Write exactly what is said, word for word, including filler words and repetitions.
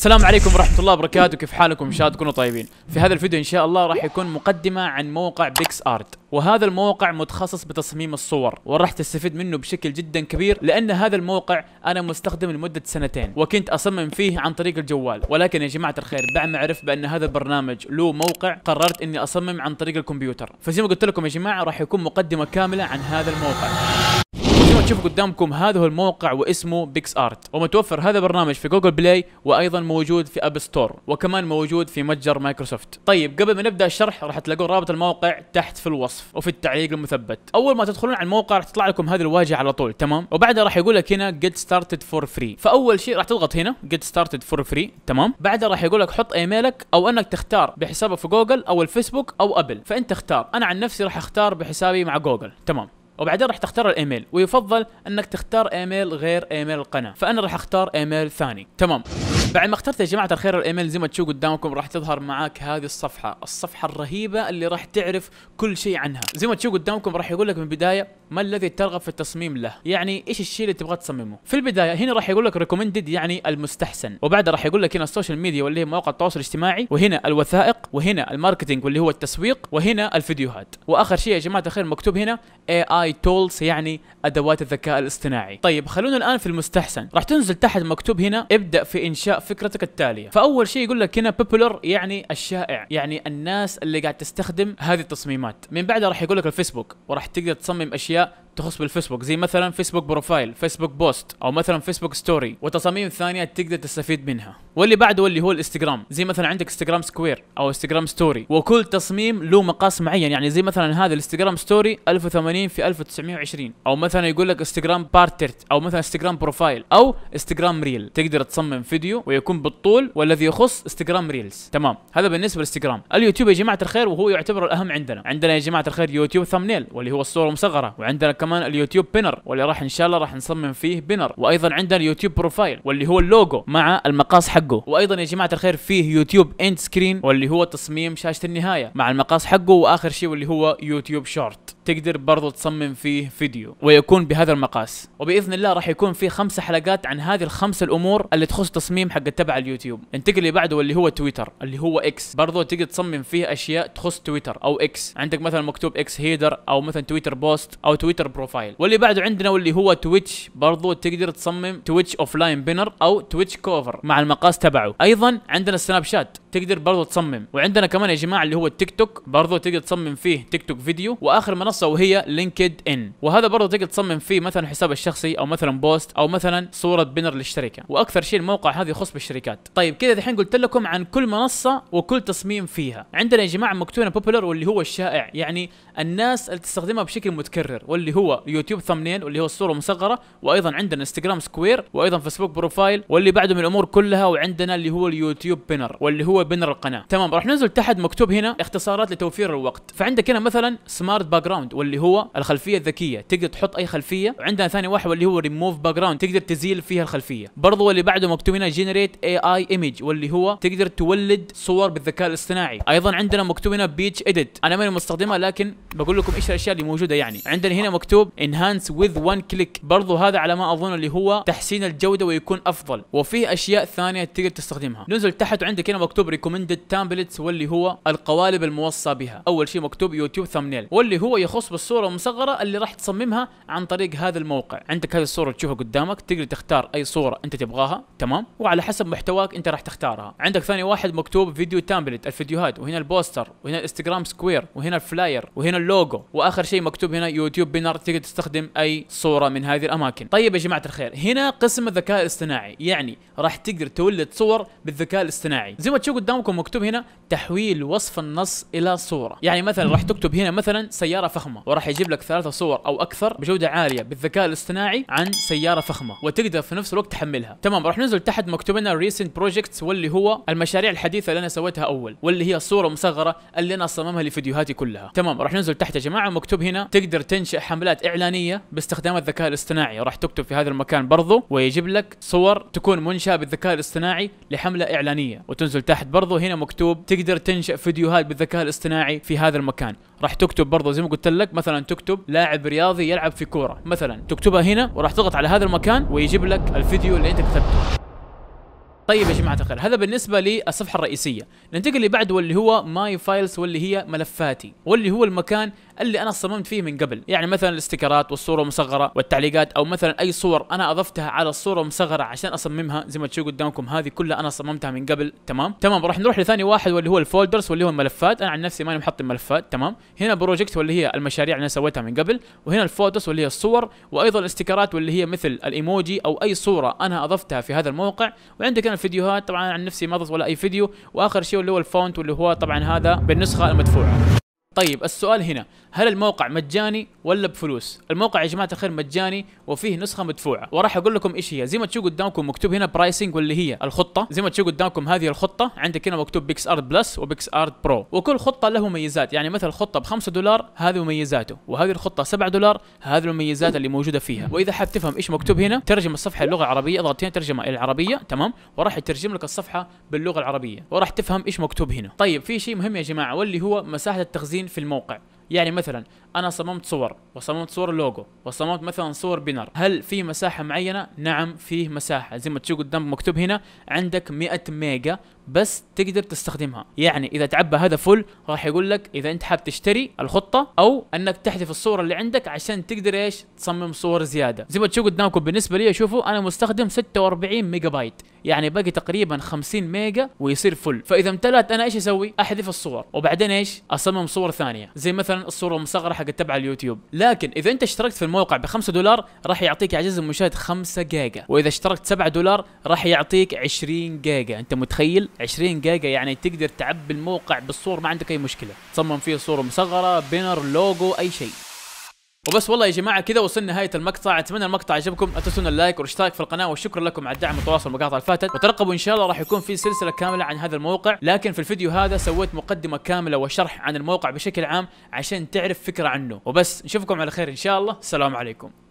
السلام عليكم ورحمة الله وبركاته، كيف حالكم؟ إن شاء الله تكونوا طيبين. في هذا الفيديو إن شاء الله راح يكون مقدمة عن موقع بيكس آرت، وهذا الموقع متخصص بتصميم الصور وراح تستفيد منه بشكل جدا كبير، لأن هذا الموقع أنا مستخدم لمدة سنتين وكنت أصمم فيه عن طريق الجوال، ولكن يا جماعة الخير بعد ما عرفت بأن هذا البرنامج له موقع قررت إني أصمم عن طريق الكمبيوتر. فزي ما قلت لكم يا جماعة راح يكون مقدمة كاملة عن هذا الموقع. تشوفوا قدامكم هذا هو الموقع واسمه بيكس آرت، ومتوفر هذا البرنامج في جوجل بلاي، وايضا موجود في اب ستور، وكمان موجود في متجر مايكروسوفت. طيب قبل ما نبدا الشرح راح تلاقون رابط الموقع تحت في الوصف وفي التعليق المثبت. اول ما تدخلون على الموقع راح تطلع لكم هذه الواجهه على طول، تمام؟ وبعدها راح يقول لك هنا get started for free، فاول شيء راح تضغط هنا get started for free، تمام؟ بعدها راح يقول لك حط ايميلك او انك تختار بحسابك في جوجل او الفيسبوك او ابل، فانت اختار. انا عن نفسي راح اختار بحسابي مع جوجل، تمام؟ وبعدين راح تختار الايميل، ويفضل انك تختار ايميل غير ايميل القناه، فانا راح اختار ايميل ثاني، تمام. بعد ما اخترت يا جماعه الخير الايميل زي ما تشوفوا قدامكم راح تظهر معاك هذه الصفحه، الصفحه الرهيبه اللي راح تعرف كل شيء عنها. زي ما تشوفوا قدامكم راح يقول لك من البدايه ما الذي ترغب في التصميم له، يعني ايش الشيء اللي تبغى تصممه. في البدايه هنا راح يقول لك ريكومندد يعني المستحسن، وبعدها راح يقول لك هنا السوشيال ميديا واللي هي مواقع التواصل الاجتماعي، وهنا الوثائق، وهنا الماركتينج واللي هو التسويق، وهنا الفيديوهات، واخر شيء يا جماعه الخير مكتوب هنا اي تولز يعني ادوات الذكاء الاصطناعي. طيب خلونا الان في المستحسن، راح تنزل تحت مكتوب هنا ابدا في انشاء فكرتك التاليه، فاول شيء يقول لك هنا بوبولر يعني الشائع، يعني الناس اللي قاعد تستخدم هذه التصميمات. من بعدها راح يقول لك الفيسبوك، وراح تقدر تصمم اشياء تخص بالفيسبوك زي مثلا فيسبوك بروفايل، فيسبوك بوست، او مثلا فيسبوك ستوري، وتصاميم ثانيه تقدر تستفيد منها. واللي بعده واللي هو الانستغرام، زي مثلا عندك انستغرام سكوير او انستغرام ستوري، وكل تصميم له مقاس معين، يعني زي مثلا هذا الانستغرام ستوري ألف وثمانين في ألف وتسعمية وعشرين، او مثلا يقول لك انستغرام بارترت، او مثلا انستغرام بروفايل، او انستغرام ريل، تقدر تصمم فيديو ويكون بالطول والذي يخص انستغرام ريلز، تمام. هذا بالنسبه للانستغرام. اليوتيوب يا جماعه الخير وهو يعتبر الاهم عندنا، عندنا يا جماعه الخير يوتيوب ثامنيل واللي هو الصوره المصغره، وعندنا كمان اليوتيوب بينر واللي راح ان شاء الله راح نصمم فيه بينر، وايضا عندنا اليوتيوب بروفايل واللي هو اللوجو مع المقاس حقه، وايضا يا جماعه الخير فيه يوتيوب اند سكرين واللي هو تصميم شاشه النهايه مع المقاس حقه، واخر شيء واللي هو يوتيوب شورت تقدر برضو تصمم فيه فيديو ويكون بهذا المقاس. وباذن الله راح يكون في خمسة حلقات عن هذه الخمسة الامور اللي تخص تصميم حق تبع اليوتيوب. انتقل اللي بعده واللي هو تويتر اللي هو اكس، برضو تقدر تصمم فيه اشياء تخص تويتر او اكس، عندك مثلا مكتوب اكس هيدر، او مثلا تويتر بوست، او تويتر بروفايل. واللي بعده عندنا واللي هو تويتش، برضو تقدر تصمم تويتش اوف لاين بينر او تويتش كوفر مع المقاس تبعه. ايضا عندنا السناب شات تقدر برضو تصمم، وعندنا كمان يا جماعه اللي هو التيك توك، برضو تقدر تصمم فيه تيك توك فيديو، واخر منصه وهي لينكد ان، وهذا برضو تقدر تصمم فيه مثلا حساب الشخصي، او مثلا بوست، او مثلا صوره بينر للشركه، واكثر شيء الموقع هذا يخص بالشركات. طيب كذا الحين قلت لكم عن كل منصه وكل تصميم فيها. عندنا يا جماعه مكتوب بوبولر واللي هو الشائع، يعني الناس اللي تستخدمها بشكل متكرر، واللي هو يوتيوب ثامنيل واللي هو الصوره المصغره، وايضا عندنا انستغرام سكوير، وايضا فيسبوك بروفايل، واللي بعده من الامور كلها، وعندنا اللي هو اليوتيوب بينر واللي هو بنر القناه، تمام. راح ننزل تحت مكتوب هنا اختصارات لتوفير الوقت، فعندك هنا مثلا سمارت باك جراوند واللي هو الخلفيه الذكيه، تقدر تحط اي خلفيه، وعندنا ثاني واحد واللي هو ريموف باك جراوند، تقدر تزيل فيها الخلفيه، برضه واللي بعده مكتوب هنا جنريت اي اي ايمج واللي هو تقدر تولد صور بالذكاء الاصطناعي، ايضا عندنا مكتوب هنا بيتش اديت، انا ماني مستخدمها لكن بقول لكم ايش الاشياء اللي موجوده. يعني عندنا هنا مكتوب انهانس وذ وان كليك، برضه هذا على ما اظن اللي هو تحسين الجوده ويكون افضل، وفيه اشياء ثانيه تقدر تستخدمها. ننزل تحت وعندك هنا مكتوب ريكومندد تامبلتس واللي هو القوالب الموصى بها، اول شيء مكتوب يوتيوب ثامنيل واللي هو يخص بالصوره المصغره اللي راح تصممها عن طريق هذا الموقع. عندك هذه الصوره تشوفها قدامك، تقدر تختار اي صوره انت تبغاها، تمام، وعلى حسب محتواك انت راح تختارها. عندك ثاني واحد مكتوب فيديو تامبلت، الفيديوهات، وهنا البوستر، وهنا الانستغرام سكوير، وهنا الفلاير، وهنا اللوجو، واخر شيء مكتوب هنا يوتيوب بينر، تقدر تستخدم اي صوره من هذه الاماكن. طيب يا جماعه الخير هنا قسم الذكاء الاصطناعي، يعني راح تقدر تولد صور بالذكاء الاصطناعي. زي ما تشوفوا قدامكم مكتوب هنا تحويل وصف النص الى صوره، يعني مثلا راح تكتب هنا مثلا سياره فخمه، وراح يجيب لك ثلاثه صور او اكثر بجوده عاليه بالذكاء الاصطناعي عن سياره فخمه، وتقدر في نفس الوقت تحملها، تمام. راح ننزل تحت مكتوب لنا ريسنت بروجكتس واللي هو المشاريع الحديثه اللي انا سويتها اول، واللي هي الصوره المصغره اللي انا صممها لفيديوهاتي كلها، تمام. راح ننزل تحت يا جماعه مكتوب هنا تقدر تنشئ حملات اعلانيه باستخدام الذكاء الاصطناعي، راح تكتب في هذا المكان برضو ويجيب لك صور تكون منشاه بالذكاء الاصطناعي لحمله اعلانيه، وتنزل تحت برضو هنا مكتوب تقدر تنشئ فيديوهات بالذكاء الاصطناعي في هذا المكان، راح تكتب برضه زي ما قلت لك مثلا تكتب لاعب رياضي يلعب في كوره مثلا، تكتبها هنا وراح تضغط على هذا المكان ويجيب لك الفيديو اللي انت كتبته. طيب يا جماعه الخير، هذا بالنسبه للصفحه الرئيسيه. ننتقل اللي بعد واللي هو ماي فايلز، واللي هي ملفاتي، واللي هو المكان اللي انا صممت فيه من قبل، يعني مثلا الاستيكرات والصوره المصغره والتعليقات، او مثلا اي صور انا اضفتها على الصوره المصغره عشان اصممها زي ما تشوفوا قدامكم، هذه كلها انا صممتها من قبل. تمام تمام راح نروح لثاني واحد واللي هو الفولدرز واللي هو الملفات. انا عن نفسي ماني محط الملفات. تمام، هنا بروجكت واللي هي المشاريع اللي انا سويتها من قبل، وهنا الفوتوس واللي هي الصور، وايضا الاستيكرات واللي هي مثل الايموجي او اي صوره انا اضفتها في هذا الموقع، وعندك انا الفيديوهات. طبعا عن نفسي ما ضفت ولا اي فيديو، واخر شيء اللي هو الفونت واللي هو طبعا هذا بالنسخه المدفوعه. طيب السؤال هنا، هل الموقع مجاني ولا بفلوس؟ الموقع يا جماعه الخير مجاني وفيه نسخه مدفوعه، وراح اقول لكم ايش هي. زي ما تشوفوا قدامكم مكتوب هنا برايسنج واللي هي الخطه، زي ما تشوفوا قدامكم هذه الخطه، عندك هنا مكتوب بيكس ارت بلس وبيكس ارت برو، وكل خطه له مميزات، يعني مثل خطه ب خمسة دولار هذه مميزاته، وهذه الخطه سبعة دولار هذه المميزات اللي موجوده فيها. واذا حاب تفهم ايش مكتوب هنا، ترجم الصفحه للغه العربيه، اضغط هنا ترجمه الى العربيه. تمام، وراح يترجم لك الصفحه باللغه العربيه وراح تفهم ايش مكتوب هنا. طيب في شيء مهم يا جماعه، واللي هو مساحه التخزين في الموقع، يعني مثلا انا صممت صور وصممت صور لوجو وصممت مثلا صور بينر، هل في مساحه معينه؟ نعم فيه مساحه، زي ما تشوف قدام مكتوب هنا عندك مئة ميجا بس تقدر تستخدمها، يعني اذا تعبى هذا فل راح يقول لك اذا انت حاب تشتري الخطه او انك تحذف الصوره اللي عندك عشان تقدر ايش تصمم صور زياده. زي ما تشوف قدامكم بالنسبه لي، شوفوا انا مستخدم ستة وأربعين ميجا بايت، يعني باقي تقريبا خمسين ميجا ويصير فل. فاذا امتلأت انا ايش اسوي؟ احذف الصور وبعدين ايش؟ اصمم صور ثانيه، زي مثلا الصوره المصغره حق تبع اليوتيوب. لكن اذا انت اشتركت في الموقع ب خمسة دولار راح يعطيك يا عزيز المشاهد خمسة جيجا، واذا اشتركت سبعة دولار راح يعطيك عشرين جيجا. انت متخيل عشرين جيجا؟ يعني تقدر تعبي الموقع بالصور، ما عندك اي مشكله، تصمم فيه صوره مصغره، بينر، لوجو، اي شيء. وبس والله يا جماعه كذا وصلنا نهايه المقطع، اتمنى المقطع عجبكم، لا تنسون اللايك والاشتراك في القناه، وشكرا لكم على الدعم وتواصل المقاطع اللي فاتت، وترقبوا ان شاء الله راح يكون في سلسله كامله عن هذا الموقع. لكن في الفيديو هذا سويت مقدمه كامله وشرح عن الموقع بشكل عام عشان تعرف فكره عنه. وبس نشوفكم على خير ان شاء الله، السلام عليكم.